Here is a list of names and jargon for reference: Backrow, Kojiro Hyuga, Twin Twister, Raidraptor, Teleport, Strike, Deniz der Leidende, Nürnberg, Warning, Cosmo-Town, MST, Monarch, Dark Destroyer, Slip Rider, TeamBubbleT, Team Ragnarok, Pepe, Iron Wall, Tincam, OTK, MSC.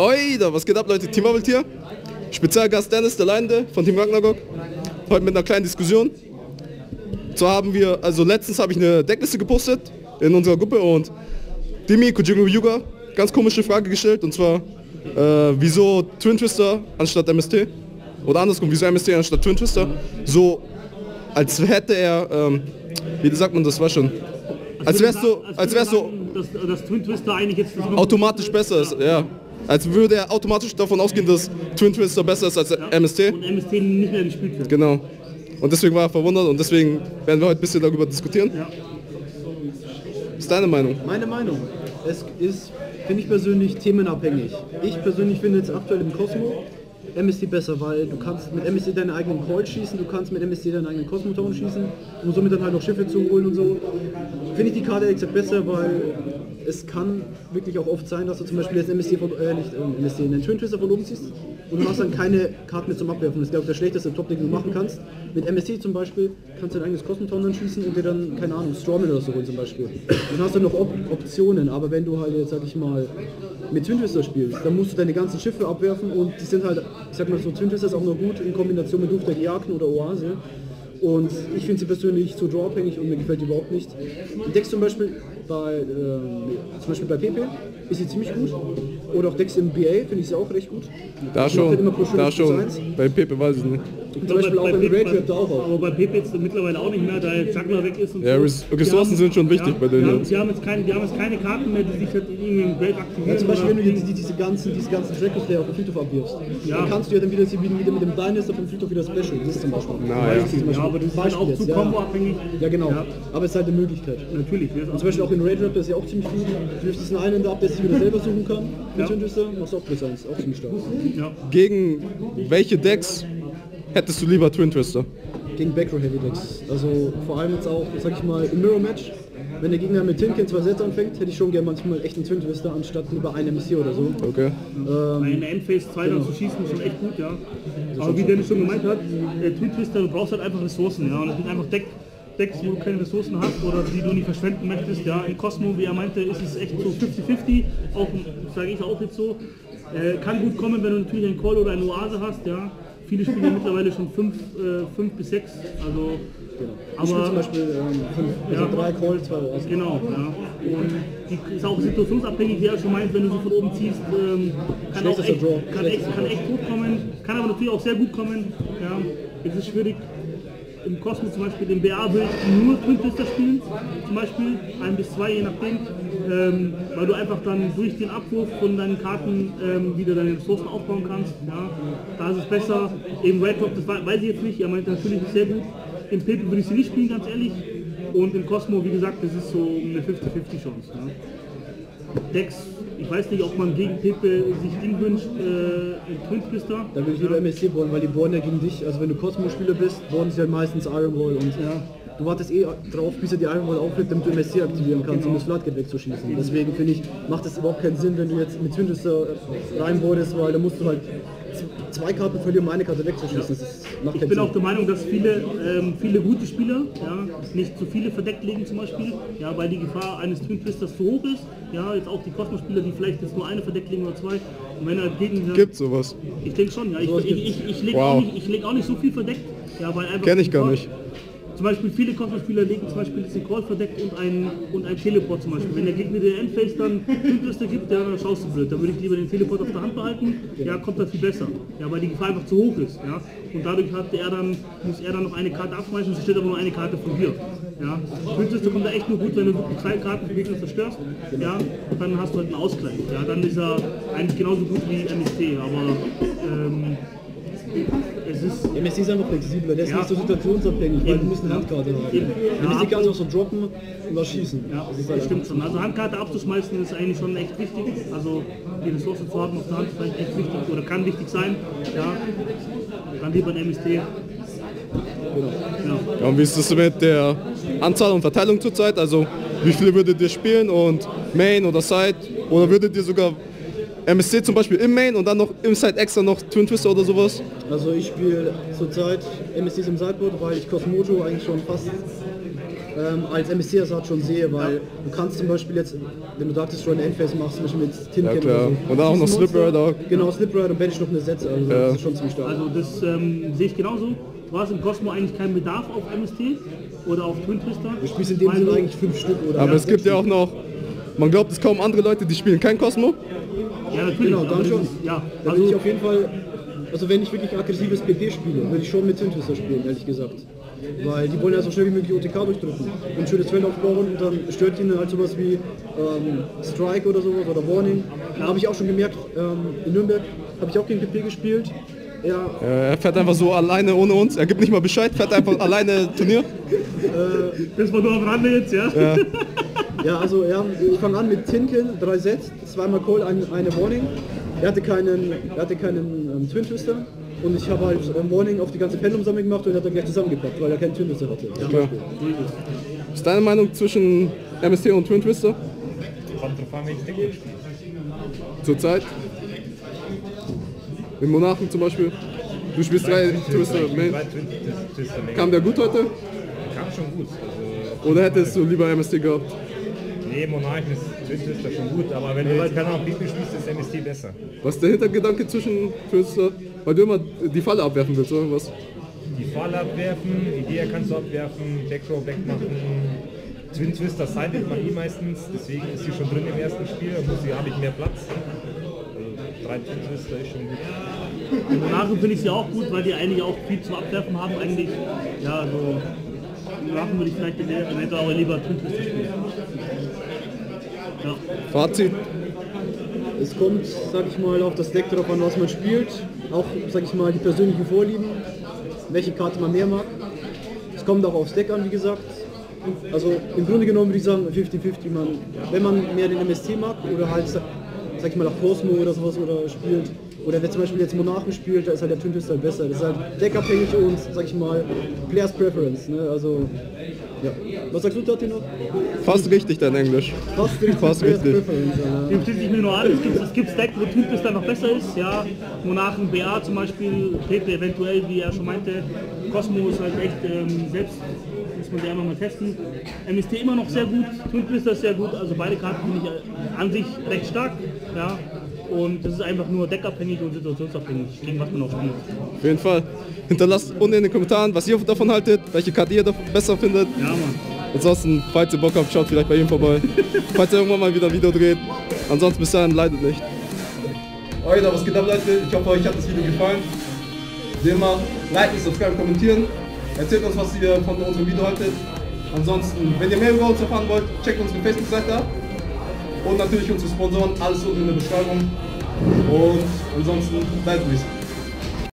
Oi, da, was geht ab, Leute? TeamBubbleT hier. Spezialgast Deniz der Leidende von Team Ragnarok. Heute mit einer kleinen Diskussion. So haben wir, also letztens habe ich eine Deckliste gepostet in unserer Gruppe und Demi, Kojiro Hyuga, ganz komische Frage gestellt und zwar, wieso Twin Twister anstatt MST? Oder andersrum, wieso MST anstatt Twin Twister? So, als hätte er, wie sagt man das, war schon, als wär's so, dass Twin Twister eigentlich jetzt automatisch besser ist, ja. Als würde er automatisch davon ausgehen, dass Twin Twister besser ist als MST. Und MST nicht mehr gespielt wird. Genau. Und deswegen war er verwundert und deswegen werden wir heute ein bisschen darüber diskutieren. Ja. Was ist deine Meinung? Meine Meinung. Es ist, finde ich persönlich, themenabhängig. Ich persönlich finde jetzt aktuell im Cosmo MST besser, weil du kannst mit MST deine eigenen Calls schießen, du kannst mit MST deinen eigenen Cosmo-Town schießen, um somit dann halt noch Schiffe zu holen und so. Finde ich die Karte exakt besser, weil es kann wirklich auch oft sein, dass du zum Beispiel jetzt einen Twin Twister von oben ziehst und du hast dann keine Karten mehr zum Abwerfen. Das ist, glaube ich, der schlechteste Top, den du machen kannst. Mit MST zum Beispiel kannst du dein eigenes Cosmo-Town dann schießen und dir dann, keine Ahnung, Stormel oder so holen zum Beispiel. Dann hast du noch Optionen, aber wenn du halt jetzt, sag ich mal, mit Twin Twister spielst, dann musst du deine ganzen Schiffe abwerfen und die sind halt, ich sag mal so, Twin Twister ist auch nur gut in Kombination mit Duft der Jagden oder Oase. Und ich finde sie persönlich zu drawabhängig und mir gefällt die überhaupt nicht. Die Decks zum Beispiel bei Pepe ist sie ziemlich gut. Oder auch Decks im BA finde ich sie auch recht gut. Da schon. Bei Pepe weiß ich nicht. Zum Beispiel auch im Raidraptor auch. Aber bei Pepe jetzt mittlerweile auch nicht mehr, da jetzt Juggler weg ist und ja, so. Ressourcen sind schon wichtig bei denen. Sie haben jetzt keine Karten mehr, die sich halt irgendwie im Raid aktivieren. Ja, zum Beispiel, wenn du diese ganzen Trackers auf dem Friedhof abwirfst, ja, dann kannst du ja dann wieder mit dem Dynast auf dem Friedhof wieder Special. Das ist zum Beispiel. Aber das ist halt auch zu komboabhängig. Ja, genau. Ja. Aber es ist halt eine Möglichkeit. Natürlich. Und zum Beispiel auch in Raidraptor ist ja auch ziemlich viel. Du wirfst einen Islander ab, der sich wieder selber suchen kann. Mit Tündüster machst du auch plus 1. Auch ziemlich stark. Ja. Gegen welche Decks hättest du lieber Twin Twister? Gegen Backrow Heavy Decks. Also vor allem jetzt auch, sag ich mal, im Mirror Match. Wenn der Gegner mit Tincam 2 Sets anfängt, hätte ich schon gerne manchmal echt einen Twin Twister anstatt über einen MSC oder so. Okay. Eine Endphase 2 dann zu schießen ist schon echt gut, ja. Aber wie Dennis schon gemeint hat, der Twin Twister, du brauchst halt einfach Ressourcen, ja. Und das sind einfach Decks, wo du keine Ressourcen hast oder die du nicht verschwenden möchtest, ja. In Cosmo, wie er meinte, ist es echt so 50-50. Auch, sage ich auch jetzt so. Kann gut kommen, wenn du natürlich einen Call oder eine Oase hast, ja. Viele spielen mittlerweile schon 5 bis 6, also... Genau. Aber ich spiele zum Beispiel 3 Calls, 2 Oasen. Genau, ja. Und die ist auch situationsabhängig, wie er schon meint, wenn du sie von oben ziehst, kann echt gut kommen, kann aber natürlich auch sehr gut kommen. Ja. Jetzt ist es schwierig, im Cosmo zum Beispiel, im BA will ich nur Twin Twister spielen, zum Beispiel, 1 bis 2, je nachdem, weil du einfach dann durch den Abwurf von deinen Karten wieder deine Ressourcen aufbauen kannst. Ja. Da ist es besser, im Raidraptor, das weiß ich jetzt nicht, er meint natürlich sehr gut. Im Pepe würde ich sie nicht spielen, ganz ehrlich. Und im Cosmo, wie gesagt, das ist so eine 50-50 Chance. Ja. Decks, ich weiß nicht, ob man gegen Pepe sich Ding wünscht, Twin Twister. Da würde ich lieber MSC bohren, weil die bohren ja gegen dich. Also wenn du Cosmo-Spieler bist, bohren sie ja meistens Iron Wall und ja. Du wartest eh drauf, bis er die Iron Wall auflegt, damit du MSC aktivieren kannst, um das Flatgate wegzuschießen. Deswegen finde ich, macht es überhaupt keinen Sinn, wenn du jetzt mit Twin Twister reinbohrst, weil da musst du halt 2 Karten verlieren, um eine Karte wegzuschießen. Ja. Ich bin auch der Meinung, dass viele gute Spieler nicht zu viele verdeckt legen zum Beispiel, ja, weil die Gefahr eines Twin Twisters zu hoch ist. Ja, jetzt auch die Cosmo-Spieler, die vielleicht jetzt nur eine verdeckt legen oder 2. Und wenn er gegen... Gibt's sowas? Ich denke schon, ja. Ich leg auch nicht so viel verdeckt. Ja, weil einfach kenn ich gar nicht. Zum Beispiel viele Cosmo-Spieler legen zum Beispiel diesen Call verdeckt und ein Teleport zum Beispiel. Wenn der Gegner den Endphase dann Twin Twister gibt, ja, dann schaust du blöd. Dann würde ich lieber den Teleport auf der Hand behalten, ja, kommt das viel besser. Ja, weil die Gefahr einfach zu hoch ist. Ja. Und dadurch muss er dann noch eine Karte abschmeißen, es steht aber nur eine Karte von dir. Ja. Twin Twister kommt da echt nur gut, wenn du wirklich 2 Karten für Gegner zerstörst, ja, dann hast du halt einen Ausgleich. Ja. Dann ist er eigentlich genauso gut wie MST, aber... MSC ist einfach flexibler, der ist nicht so situationsabhängig, weil du musst eine Handkarte haben. MSC kannst du auch so droppen und was schießen. Ja, das stimmt schon. Also Handkarte abzuschmeißen ist eigentlich schon echt wichtig. Also die Ressource zu haben auf der Hand ist vielleicht echt wichtig oder kann wichtig sein. Ja, dann lieber ein MST. Genau. Ja, und wie ist das mit der Anzahl und Verteilung zurzeit? Also wie viele würdet ihr spielen und Main oder Side? Oder würdet ihr sogar MSC zum Beispiel im Main und dann noch im Side extra noch Twin Twister oder sowas? Also ich spiele zurzeit MSCs im Sideboard, weil ich Cosmo-Town eigentlich schon fast als MSC-Ersatz schon sehe, weil du kannst zum Beispiel jetzt, wenn du Dark Destroyer Endphase machst, zum Beispiel mit Tincam oder so. Und dann auch noch Slip Rider. Genau, Slip Rider und wenn ich noch eine Sätze, also das ist schon ziemlich stark. Also das sehe ich genauso. War es im Cosmo eigentlich kein Bedarf auf MST oder auf Twin Twister? Du spielst in dem Sinne eigentlich 5 Stück oder? Aber ja, es gibt ja auch noch, man glaubt es kaum andere Leute, die spielen kein Cosmo. Ja, natürlich. Genau, dann schon. Ja, da also will ich auf jeden Fall, also wenn ich wirklich aggressives PP spiele, würde ich schon mit Twin Twister spielen, ehrlich gesagt. Weil die wollen ja so schnell wie möglich OTK durchdrücken und ein schönes Feld aufbauen und dann stört ihnen halt sowas wie Strike oder sowas oder Warning. Da habe ich auch schon gemerkt, in Nürnberg habe ich auch gegen PP gespielt. Ja. Er fährt einfach so alleine ohne uns, er gibt nicht mal Bescheid, fährt einfach alleine Turnier. Das war nur am Rande jetzt, ja? Ja, ja also ja, ich fange an mit Tinken, 3 Sets, 2-mal Call, eine Warning. Er hatte keinen Twin Twister und ich habe halt Warning auf die ganze Pendulum-Sammlung gemacht und er hat dann gleich zusammengepackt, weil er keinen Twin Twister hatte. Ja. Ja. Ist deine Meinung zwischen MST und Twin Twister? Kommt drauf an, wie ich denke. Zurzeit? In Monarchen zum Beispiel, du spielst 3 Twister Main. Kam der gut heute? Kam schon gut. Also oder hättest du lieber MST gehabt? Nee, Monarchen ist Twister schon gut, aber wenn du halt keine Ahnung spielst, ist MST besser. Was ist der Hintergedanke zwischen Twister? Weil du immer die Falle abwerfen willst, oder was? Die Falle abwerfen, Idee kannst du abwerfen, Backrow wegmachen. Twin Twister sidet man nie meistens, deswegen ist sie schon drin im ersten Spiel, habe ich mehr Platz. 3 Twin Twister ist schon gut. In Monarchen finde ich sie auch gut, weil die eigentlich auch viel zum Abwerfen haben eigentlich. Ja, also in Monarchen würde ich vielleicht eventuell aber lieber Twin Twister spielen. Ja. Fazit? Es kommt, sag ich mal, auf das Deck drauf an, was man spielt. Auch, sag ich mal, die persönlichen Vorlieben, welche Karte man mehr mag. Es kommt auch aufs Deck an, wie gesagt. Also im Grunde genommen würde ich sagen 50-50. Wenn man mehr den MST mag oder halt, sag ich mal, nach Cosmo oder sowas oder spielt, oder wer zum Beispiel jetzt Monarchen spielt, da ist halt der Twin Twister besser. Das ist halt deckabhängig und, sag ich mal, Players Preference, ne, also, ja. Was sagst du, Tatino? Fast richtig dein Englisch. Fast richtig. Fast richtig. Dem schließe ich mir nur an, es gibt Stack, wo Twin Twister noch besser ist, ja, Monarchen BA zum Beispiel, Pepe eventuell, wie er schon meinte, Cosmo ist halt echt selbst, muss man ja immer mal testen. MST immer noch sehr gut, Twin Twister ist sehr gut, also beide Karten finde ich an sich recht stark, ja. Und das ist einfach nur deckabhängig und situationsabhängig, gegen was man auch spielt. Auf jeden Fall. Hinterlasst unten in den Kommentaren, was ihr davon haltet, welche Karte ihr davon besser findet. Ja, Mann. Ansonsten, falls ihr Bock habt, schaut vielleicht bei ihm vorbei. Falls ihr irgendwann mal wieder ein Video dreht. Ansonsten bis dahin, leidet nicht. Okay, was geht ab, Leute? Ich hoffe, euch hat das Video gefallen. Wie immer, liken, subscriben, kommentieren. Erzählt uns, was ihr von unserem Video haltet. Ansonsten, wenn ihr mehr über uns erfahren wollt, checkt unsere Facebook-Seite ab. Und natürlich unsere Sponsoren, alles unten in der Beschreibung. Und ansonsten bleibt ruhig.